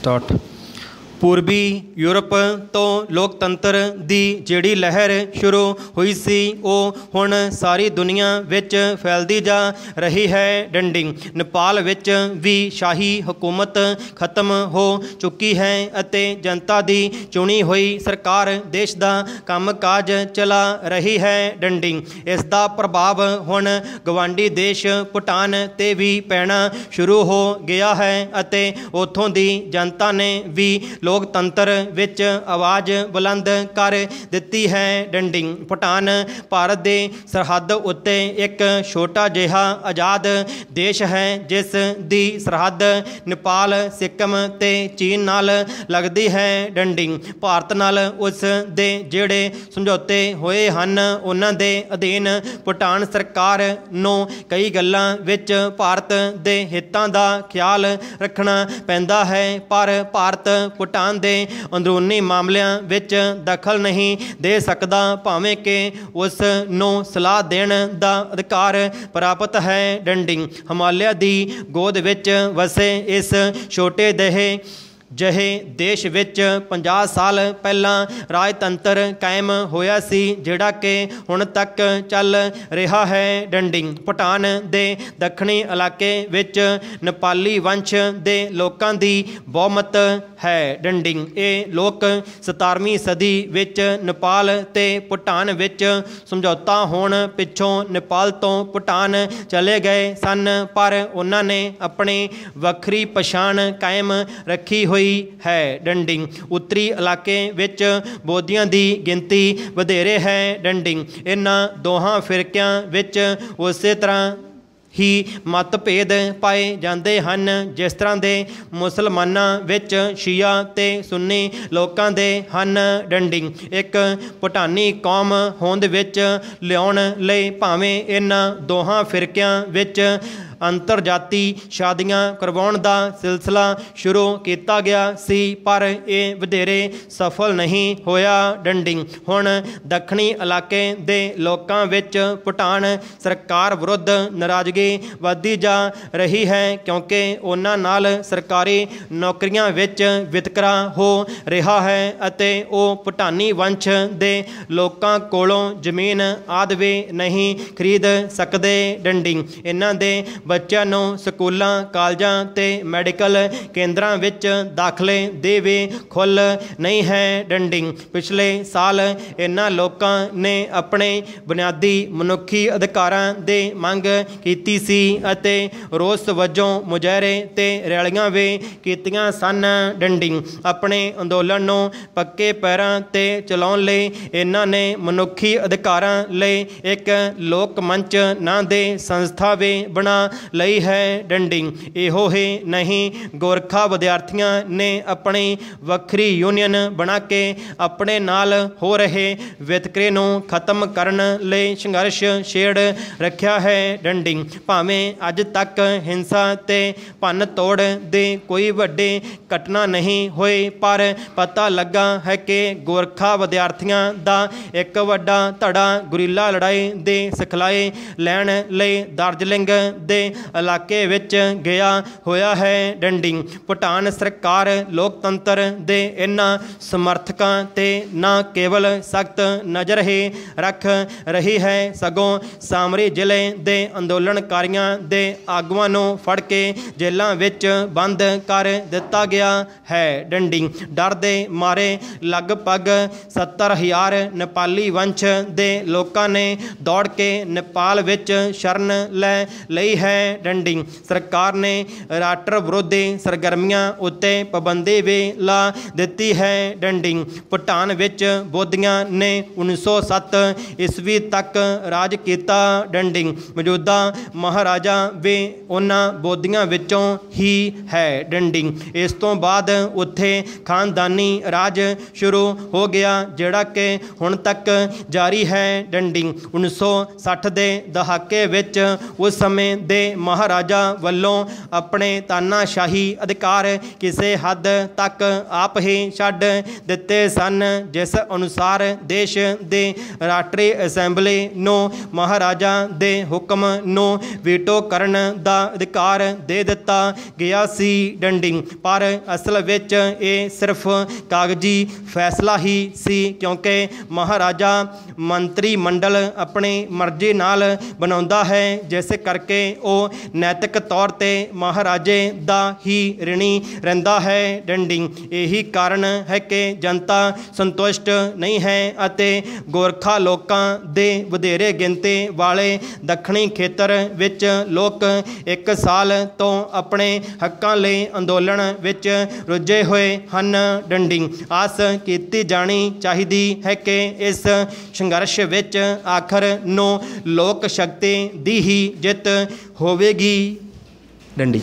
Start. पूर्वी Europe तो लोकतंत्र की जिहड़ी लहर शुरू हुई सी वह हुण सारी दुनिया विच फैलती जा रही है। डंडी नेपाल विच भी शाही हुकूमत खत्म हो चुकी है अते जनता की चुनी हुई सरकार देश का कामकाज चला रही है। डंडी इसका प्रभाव हुण गवांढी देश भूटान ते भी पैना शुरू हो गया है अते उत्थों की जनता ने भी लोकतंत्र विच आवाज़ बुलंद कर दिती है। डंडी भूटान भारत के सरहद उत्ते एक छोटा जिहा आजाद देश है जिस दी सरहद नेपाल सिक्किम ते चीन नाल लगती है। डंडी भारत नाल उस दे जेड़े समझौते होए हन उन्हां दे अधीन भूटान सरकार नूं कई गल्लां विच भारत दे हितां दा ख्याल रखना पैंदा है पर भारत भूटान दे अंदरूनी मामलों विच दखल नहीं दे सकता भावें कि उस नूं सलाह देण दा अधिकार प्राप्त है। डंडी हिमालय की गोद विच वसे इस छोटे देहे जहे देश विच 50 साल पहला राजतंत्र कायम होया सी जिहड़ा कि हुण तक चल रहा है। डंडी भूटान दे दक्षिणी इलाके विच नेपाली वंश दे लोकां दी बहुमत है। डंडी ये लोग 17वीं सदी विच नेपाल ते भूटान विच समझौता होण पिछों नेपाल तो भूटान चले गए सन पर उन्हां ने अपनी वखरी पछाण कायम रखी हुई है। डंडी उत्तरी इलाके विच बोधियां दी गिनती वधेरे है। डंडी इन्हां दोहां फिरकियां विच उसे तरह ही मतभेद पाए जाते हैं जिस तरह के मुसलमानों विच शिया ते सुन्नी लोगों दे हैं। डंडी एक भूटानी कौम होंद विच लिआउण लई भावें इन्हां दोहां फिरकियां विच अंतर जाति शादियां करवाउण दा सिलसिला शुरू किया गया सी पर यह वधेरे सफल नहीं होया। डंडी हुण दक्षिणी इलाके दे लोकां विच भूटान सरकार विरुद्ध नाराजगी वधदी जा रही है क्योंकि उन्हां नाल सरकारी नौकरियां विच वितकरा हो रहा है अते वो भूटानी वंश दे लोकां कोलों जमीन आदि भी नहीं खरीद सकदे। डंडी इन्हां दे बच्चों नूं स्कूलों कालजां ते मैडिकल केंद्रां विच दाखले दी वी खुल नहीं है। डंडी पिछले साल इन्हां लोकां ने अपने बुनियादी मनुखी अधिकारां दे मंग कीती सी अते रोस वजों मुजाहरे ते रैलियां वी कीतियां सन। डंडी अपने अंदोलन नूं पक्के पैरां ते चलाउण लई इन्हां ने मनुखी अधिकारां लई एक लोक मंच नां दे संस्था वी बना ਲਈ ਹੈ। ਡੰਡੀ ਇਹੋ ਹੀ ਨਹੀਂ ਗੋਰਖਾ ਵਿਦਿਆਰਥੀਆਂ ਨੇ ਆਪਣੀ ਵੱਖਰੀ ਯੂਨੀਅਨ ਬਣਾ ਕੇ ਆਪਣੇ ਨਾਲ ਹੋ ਰਹੇ ਵਿਤਕਰੇ ਨੂੰ ਖਤਮ ਕਰਨ ਲਈ ਸੰਘਰਸ਼ ਛੇੜ ਰੱਖਿਆ ਹੈ। ਡੰਡੀ ਭਾਵੇਂ ਅੱਜ ਤੱਕ ਹਿੰਸਾ ਤੇ ਭੰਨ ਤੋੜ ਦੇ ਕੋਈ ਵੱਡੇ ਘਟਨਾ ਨਹੀਂ ਹੋਏ ਪਰ ਪਤਾ ਲੱਗਾ ਹੈ ਕਿ ਗੋਰਖਾ ਵਿਦਿਆਰਥੀਆਂ ਦਾ ਇੱਕ ਵੱਡਾ ਧੜਾ ਗੁਰੀਲਾ ਲੜਾਈ ਦੇ ਸਿਖਲਾਈ ਲੈਣ ਲਈ ਦਾਰਜਲਿੰਗ दे इलाके विच गया होया है। डंडी भूटान सरकार लोकतंत्र दे इन्हां समर्थकां ते ना केवल सख्त नज़र ही रख रही है सगों सामरी जिले दे अंदोलनकारियां दे आगुआं नूं फड़ के जेलों विच बंद कर दिता गया है। डंडी डर दे मारे लगभग 70,000 नेपाली वंश दे लोकां ने दौड़ के नेपाल विच शरण ले है। डंडी सरकार ने राष्ट्र विरोधी सरगर्मियां उत्ते पाबंदी भी ला दिती है। डंडी भूटान विच बोधियां ने 1907 ईस्वी तक राज किया। डंडी मौजूदा महाराजा भी उन्हां बोधियां विचों ही है। डंडी इस तों बाद उत्थे खानदानी राज शुरू हो गया जिहड़ा कि हुण तक जारी है। डंडी 1960 के दहाके विच उस समय दे महाराजा वलों अपने तानाशाही अधिकार किसी हद तक आप ही छड्ड दिते सन, जिस अनुसार देश दे राष्ट्रीय असैंबली नूं महाराजा दे हुक्म नूं वीटो करन दा अधिकार दे दिता गया सी डंडी। पर असल विच यह सिर्फ कागजी फैसला ही सी, क्योंकि महाराजा मंत्रीमंडल अपनी मर्जी नाल बनाउंदा है, जिस करके वह नैतिक तौर ते महाराजे दा ही ऋणी रहिंदा है डंडी। यही कारण है कि जनता संतुष्ट नहीं है अते गोरखा लोकां दे वधेरे गिनती वाले दक्षिणी खेतर विच लोग एक साल तो अपने हक्कां लई अंदोलन विच रुझे हुए हन डंडी। आस कीती जानी चाहीदी है कि इस संघर्ष विच आखर नूं लोक शक्ति दी ही जित होवेगी डंडी।